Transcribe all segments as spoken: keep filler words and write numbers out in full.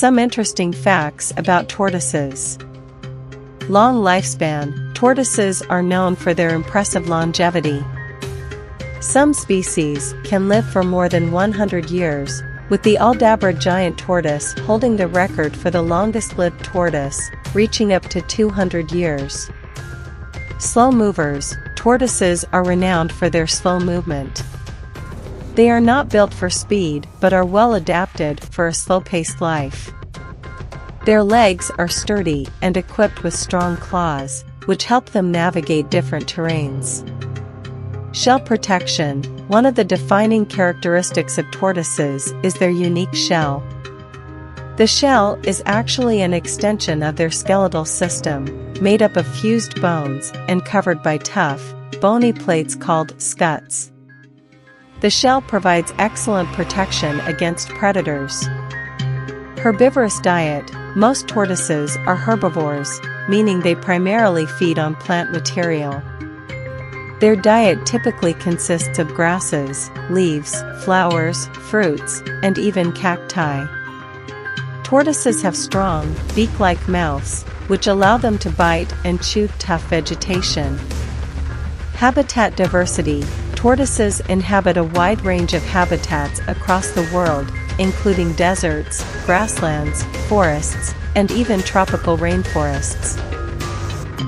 Some interesting facts about tortoises. Long lifespan. Tortoises are known for their impressive longevity. Some species can live for more than one hundred years, with the Aldabra giant tortoise holding the record for the longest-lived tortoise, reaching up to two hundred years. Slow movers. Tortoises are renowned for their slow movement. They are not built for speed but are well adapted for a slow-paced life. Their legs are sturdy and equipped with strong claws, which help them navigate different terrains. Shell protection. One of the defining characteristics of tortoises is their unique shell. The shell is actually an extension of their skeletal system, made up of fused bones and covered by tough, bony plates called scuts. The shell provides excellent protection against predators. Herbivorous diet. Most tortoises are herbivores, meaning they primarily feed on plant material. Their diet typically consists of grasses, leaves, flowers, fruits, and even cacti. Tortoises have strong, beak-like mouths, which allow them to bite and chew tough vegetation. Habitat diversity. Tortoises inhabit a wide range of habitats across the world, including deserts, grasslands, forests, and even tropical rainforests.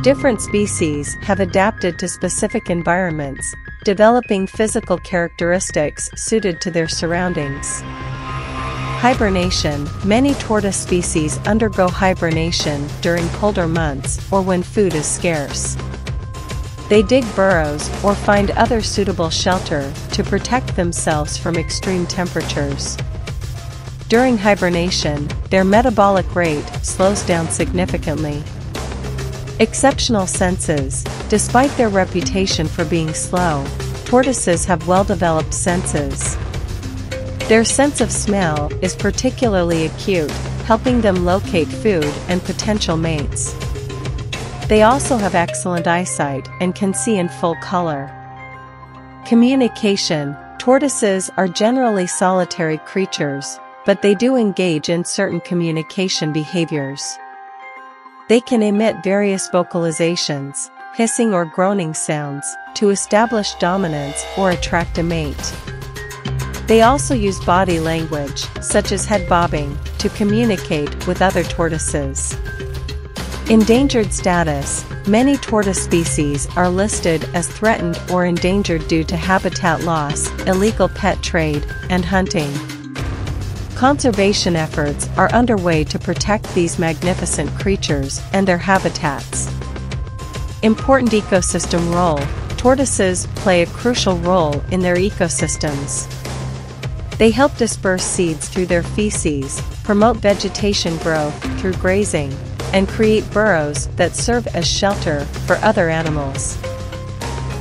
Different species have adapted to specific environments, developing physical characteristics suited to their surroundings. Hibernation. Many tortoise species undergo hibernation during colder months or when food is scarce. They dig burrows or find other suitable shelter to protect themselves from extreme temperatures. During hibernation, their metabolic rate slows down significantly. Exceptional senses. Despite their reputation for being slow, tortoises have well-developed senses. Their sense of smell is particularly acute, helping them locate food and potential mates. They also have excellent eyesight and can see in full color. Communication. Tortoises are generally solitary creatures, but they do engage in certain communication behaviors. They can emit various vocalizations, hissing or groaning sounds, to establish dominance or attract a mate. They also use body language, such as head bobbing, to communicate with other tortoises. Endangered status. Many tortoise species are listed as threatened or endangered due to habitat loss, illegal pet trade, and hunting. Conservation efforts are underway to protect these magnificent creatures and their habitats. Important ecosystem role. Tortoises play a crucial role in their ecosystems. They help disperse seeds through their feces, promote vegetation growth through grazing, and create burrows that serve as shelter for other animals.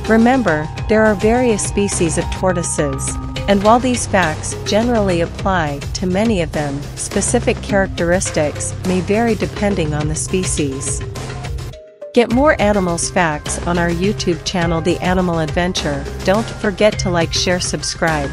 Remember, there are various species of tortoises, and while these facts generally apply to many of them, specific characteristics may vary depending on the species. Get more animals facts on our YouTube channel The Animal Adventure. Don't forget to like, share, subscribe.